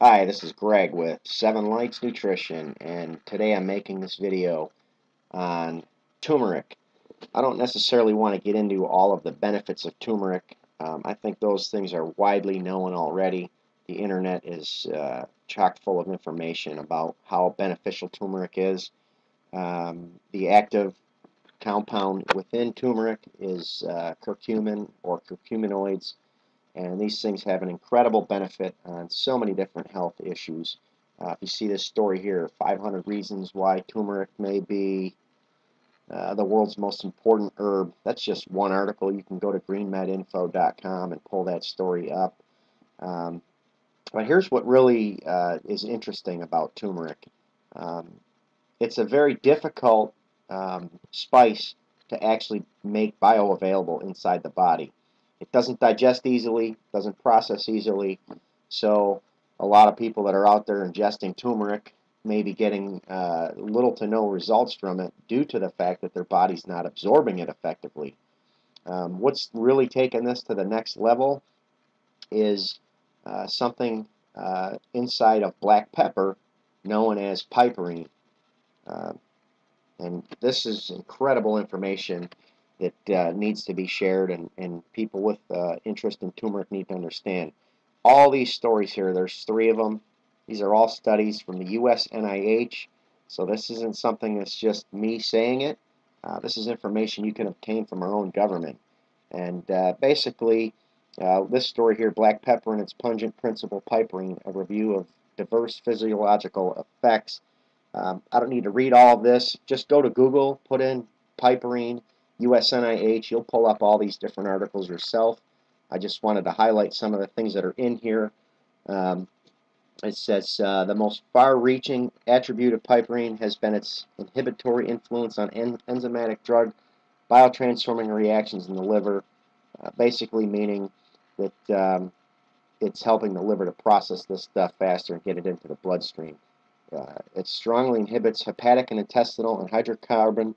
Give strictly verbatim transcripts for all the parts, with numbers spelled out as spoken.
Hi, this is Greg with seven lights nutrition, and today I'm making this video on turmeric. I don't necessarily want to get into all of the benefits of turmeric. Um, I think those things are widely known already. The internet is uh, chock full of information about how beneficial turmeric is. Um, the active compound within turmeric is uh, curcumin or curcuminoids. And these things have an incredible benefit on so many different health issues. Uh, if you see this story here, five hundred reasons why turmeric may be uh, the world's most important herb. That's just one article. You can go to green med info dot com and pull that story up. Um, but here's what really uh, is interesting about turmeric. Um, it's a very difficult um, spice to actually make bioavailable inside the body. It doesn't digest easily, doesn't process easily, so a lot of people that are out there ingesting turmeric may be getting uh, little to no results from it due to the fact that their body's not absorbing it effectively. Um, what's really taken this to the next level is uh, something uh, inside of black pepper known as piperine. Uh, and this is incredible information that uh, needs to be shared, and, and people with uh, interest in turmeric need to understand. All these stories here, there's three of them. These are all studies from the U S N I H, so this isn't something that's just me saying it. Uh, this is information you can obtain from our own government. And uh, basically, uh, this story here, black pepper and its pungent principle piperine, a review of diverse physiological effects. Um, I don't need to read all of this. Just go to Google, put in piperine, U S N I H, you'll pull up all these different articles yourself. I just wanted to highlight some of the things that are in here. Um, it says uh, the most far-reaching attribute of piperine has been its inhibitory influence on en enzymatic drug biotransforming reactions in the liver, uh, basically meaning that um, it's helping the liver to process this stuff faster and get it into the bloodstream. Uh, it strongly inhibits hepatic and intestinal and hydrocarbon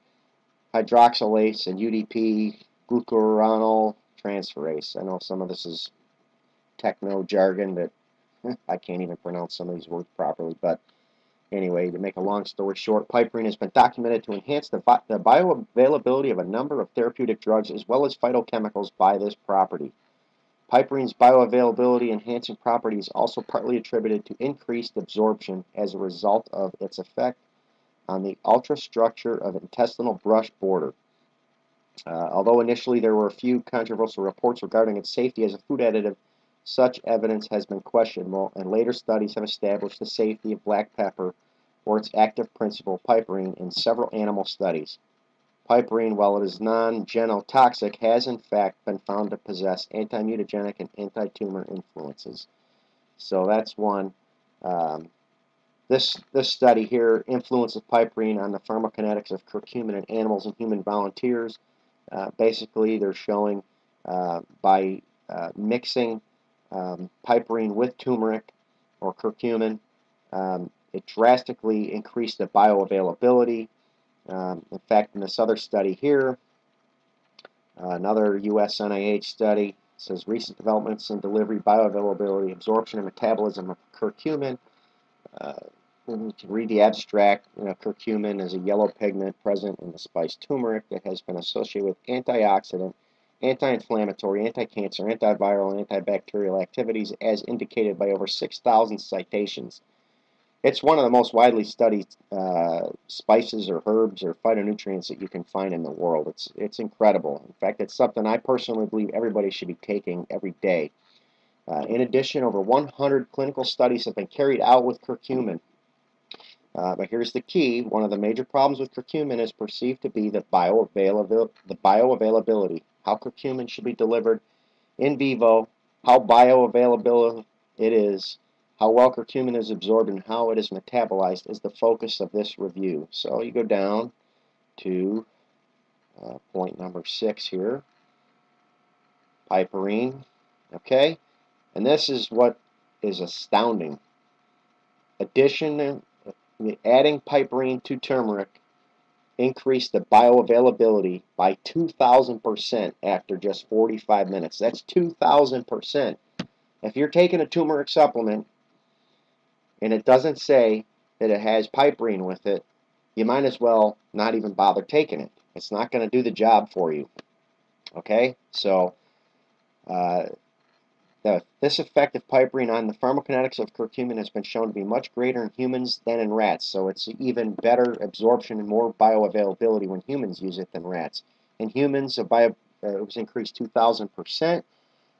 hydroxylase and U D P glucuronotransferase. I know some of this is techno jargon that I can't even pronounce some of these words properly, but anyway, to make a long story short, piperine has been documented to enhance the, bi the bioavailability of a number of therapeutic drugs as well as phytochemicals by this property. Piperine's bioavailability enhancing property is also partly attributed to increased absorption as a result of its effect on the ultrastructure of intestinal brush border. Uh, although initially there were a few controversial reports regarding its safety as a food additive, such evidence has been questionable, and later studies have established the safety of black pepper or its active principle, piperine, in several animal studies. Piperine, while it is non-genotoxic, has in fact been found to possess anti-mutagenic and anti-tumor influences. So that's one. Um, This, this study here, influence of piperine on the pharmacokinetics of curcumin in animals and human volunteers. Uh, basically, they're showing uh, by uh, mixing um, piperine with turmeric or curcumin, um, it drastically increased the bioavailability. Um, in fact, in this other study here, uh, another U S N I H study, says recent developments in delivery, bioavailability, absorption, and metabolism of curcumin. Uh, You can read the abstract. You know, curcumin is a yellow pigment present in the spice turmeric that has been associated with antioxidant, anti-inflammatory, anti-cancer, antiviral, and antibacterial activities as indicated by over six thousand citations. It's one of the most widely studied uh, spices or herbs or phytonutrients that you can find in the world. It's, it's incredible. In fact, it's something I personally believe everybody should be taking every day. Uh, in addition, over one hundred clinical studies have been carried out with curcumin. Uh, but here's the key. One of the major problems with curcumin is perceived to be the, bioavail the bioavailability, how curcumin should be delivered in vivo, how bioavailable it is, how well curcumin is absorbed, and how it is metabolized is the focus of this review. So you go down to uh, point number six here, piperine, okay? And this is what is astounding. Addition, adding piperine to turmeric increased the bioavailability by two thousand percent after just forty-five minutes. That's two thousand percent. If you're taking a turmeric supplement and it doesn't say that it has piperine with it, you might as well not even bother taking it. It's not going to do the job for you. Okay? So uh, the, this effect of piperine on the pharmacokinetics of curcumin has been shown to be much greater in humans than in rats. So it's even better absorption and more bioavailability when humans use it than rats. In humans, a bio, uh, it was increased two thousand percent,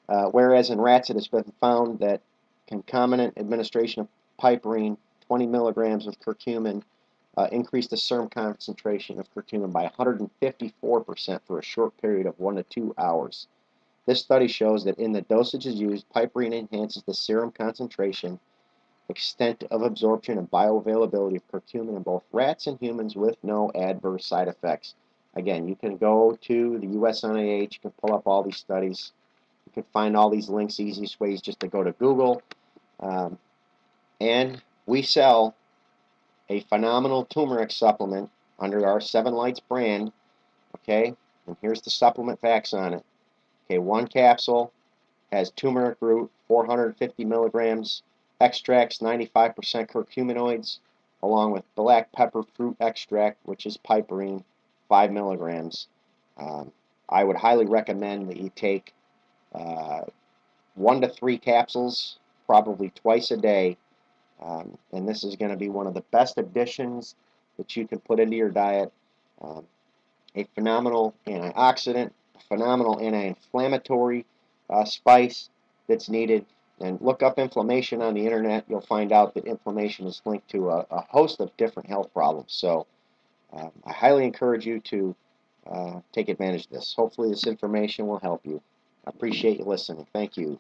uh, whereas in rats it has been found that concomitant administration of piperine, twenty milligrams of curcumin, uh, increased the serum concentration of curcumin by one hundred fifty-four percent for a short period of one to two hours. This study shows that in the dosages used, piperine enhances the serum concentration, extent of absorption, and bioavailability of curcumin in both rats and humans with no adverse side effects. Again, you can go to the U S N I H, you can pull up all these studies. You can find all these links, easiest ways just to go to Google. Um, and we sell a phenomenal turmeric supplement under our seven lights brand. Okay, and here's the supplement facts on it. Okay, one capsule has turmeric root, four hundred fifty milligrams, extracts, ninety-five percent curcuminoids, along with black pepper fruit extract, which is piperine, five milligrams. Um, I would highly recommend that you take uh, one to three capsules, probably twice a day, um, and this is going to be one of the best additions that you can put into your diet. Um, a phenomenal antioxidant, phenomenal anti-inflammatory uh, spice that's needed. And look up inflammation on the internet. You'll find out that inflammation is linked to a, a host of different health problems. So um, I highly encourage you to uh, take advantage of this. Hopefully this information will help you. I appreciate you listening. Thank you.